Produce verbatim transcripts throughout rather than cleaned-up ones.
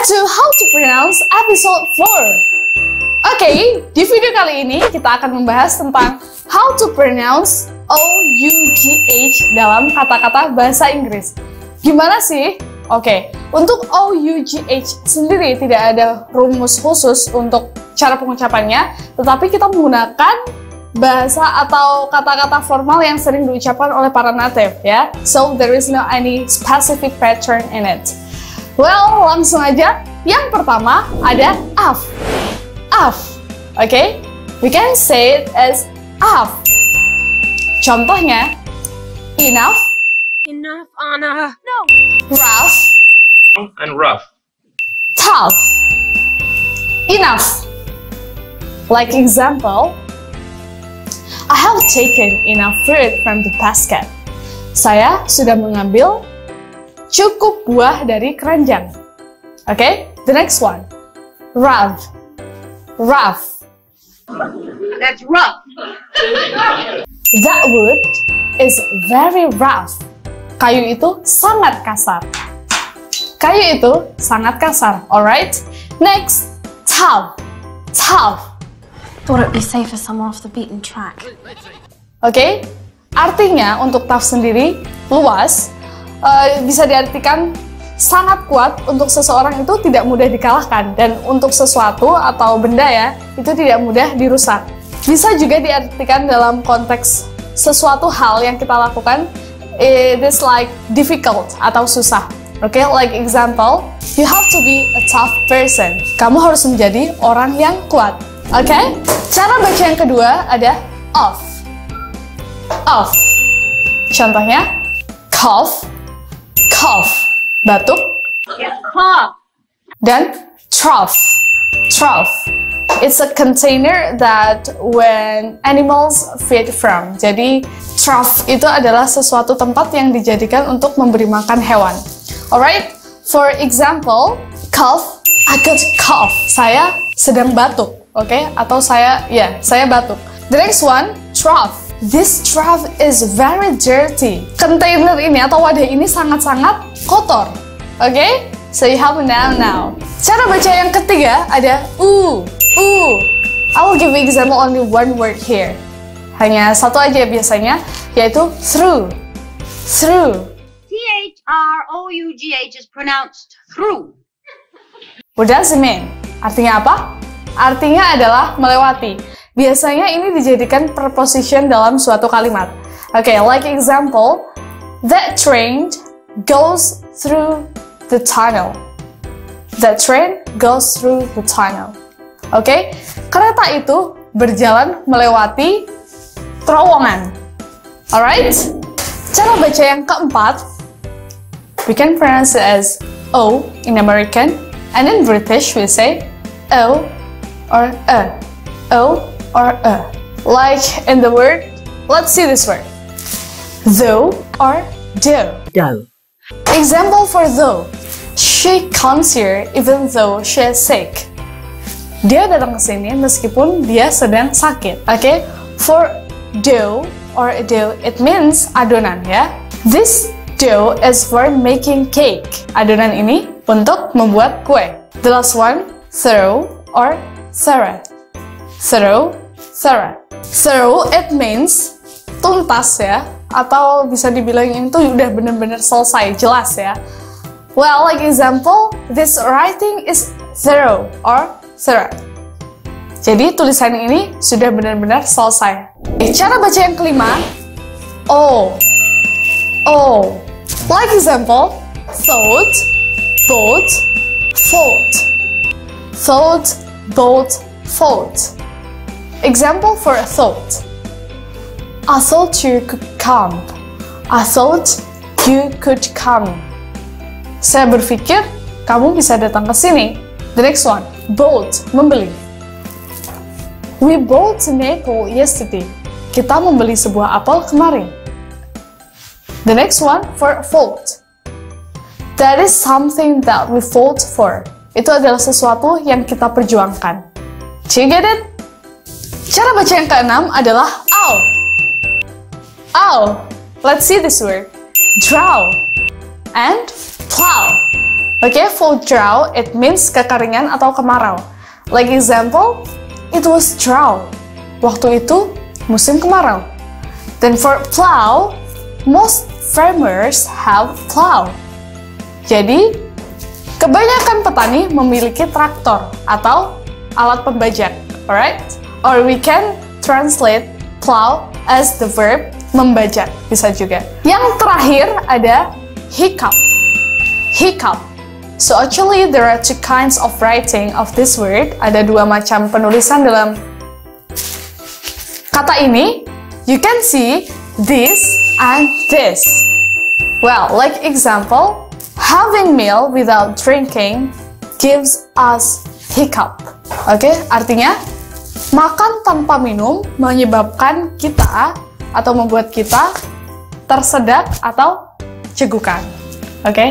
Back to how to pronounce episode four. Oke, okay, di video kali ini kita akan membahas tentang how to pronounce O U G H dalam kata-kata bahasa Inggris. Gimana sih? Oke, okay, untuk O U G H sendiri tidak ada rumus khusus untuk cara pengucapannya, tetapi kita menggunakan bahasa atau kata-kata formal yang sering diucapkan oleh para native ya. So there is no any specific pattern in it. Well, langsung aja. Yang pertama ada af. Af. Oke? Okay? We can say it as af. Contohnya enough. Enough, Anna. No. Rough. And rough. Tough. Enough. Like example, I have taken enough fruit from the basket. Saya sudah mengambil cukup buah dari keranjang. Oke, okay? The next one. Rough. Rough. That's rough. That wood is very rough. Kayu itu sangat kasar. Kayu itu sangat kasar. Alright. Next. Tough. Tough. Thought it'd be safer somewhere off the beaten track. Oke, okay? Artinya untuk tough sendiri luas. Uh, bisa diartikan sangat kuat, untuk seseorang itu tidak mudah dikalahkan, dan untuk sesuatu atau benda ya, itu tidak mudah dirusak. Bisa juga diartikan dalam konteks sesuatu hal yang kita lakukan, it is like difficult atau susah. Oke, okay? Like example, you have to be a tough person. Kamu harus menjadi orang yang kuat. Oke, okay? Cara baca yang kedua ada off. Off. Contohnya cough. Cough, batuk, yeah, cough. Dan trough, trough. It's a container that when animals feed from. Jadi trough itu adalah sesuatu tempat yang dijadikan untuk memberi makan hewan. Alright, for example, cough, I got cough. Saya sedang batuk, oke? Okay? Atau saya, ya, yeah, saya batuk. The next one, trough. This trough is very dirty. Container ini atau wadah ini sangat-sangat kotor. Oke? Okay? So you have a noun now. Cara baca yang ketiga ada u. U. I will give you example only one word here. Hanya satu aja biasanya, yaitu through. Through. T H R O U G H is pronounced through. What does it mean? Artinya apa? Artinya adalah melewati. Biasanya ini dijadikan preposition dalam suatu kalimat. Oke, okay, like example, that train goes through the tunnel. That train goes through the tunnel. Oke, okay? Kereta itu berjalan melewati terowongan. Alright, cara baca yang keempat, we can pronounce it as O in American, and in British we say O or E. O or a. Like in the word, let's see this word. Though or do. Do. Example for though. She comes here even though she is sick. Dia datang ke sini meskipun dia sedang sakit. Oke, okay? For dough or dough, it means adonan ya. This dough is for making cake. Adonan ini untuk membuat kue. The last one, throw or thorough. Thorough, thorough. Thorough, it means tuntas ya, atau bisa dibilang itu udah bener-bener selesai, jelas ya. Well, like example, this writing is thorough or thorough. Jadi tulisan ini sudah benar-benar selesai. Cara baca yang kelima, O. O. Like example, thought, thought, thought. Thought, thought, thought. Example for a thought. I thought you could come. I thought you could come. Saya berpikir kamu bisa datang ke sini. The next one, bought, membeli. We bought an apple yesterday. Kita membeli sebuah apel kemarin. The next one for a fault. That is something that we fought for. Itu adalah sesuatu yang kita perjuangkan. Do you get it? Cara baca yang keenam adalah ow. Ow. Let's see this word. Draw and plow. Okay, full drought, it means kekeringan atau kemarau. Like example, it was drought. Waktu itu musim kemarau. Then for plow, most farmers have plow. Jadi, kebanyakan petani memiliki traktor atau alat pembajak, alright? Or we can translate plow as the verb membajak, bisa juga. Yang terakhir ada hiccup. Hiccup. So actually there are two kinds of writing of this word. Ada dua macam penulisan dalam kata ini. You can see this and this. Well, like example, having meal without drinking gives us hiccup. Oke, okay? Artinya makan tanpa minum menyebabkan kita atau membuat kita tersedak atau cegukan. Oke, okay?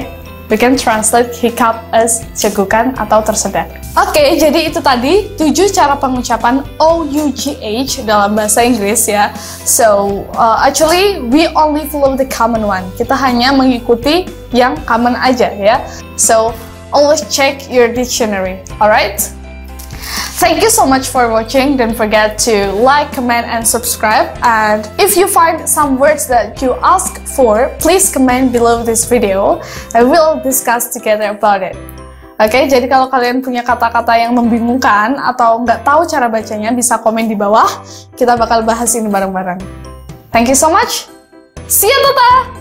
We can translate hiccup as cegukan atau tersedak. Oke, okay, jadi itu tadi tujuh cara pengucapan O U G H dalam bahasa Inggris ya. So, uh, actually we only follow the common one. Kita hanya mengikuti yang common aja ya. So, always check your dictionary, alright? Thank you so much for watching. Don't forget to like, comment, and subscribe. And if you find some words that you ask for, please comment below this video and we'll discuss together about it. Oke, okay, jadi kalau kalian punya kata-kata yang membingungkan atau nggak tahu cara bacanya, bisa komen di bawah. Kita bakal bahas ini bareng-bareng. Thank you so much. See you, Tata!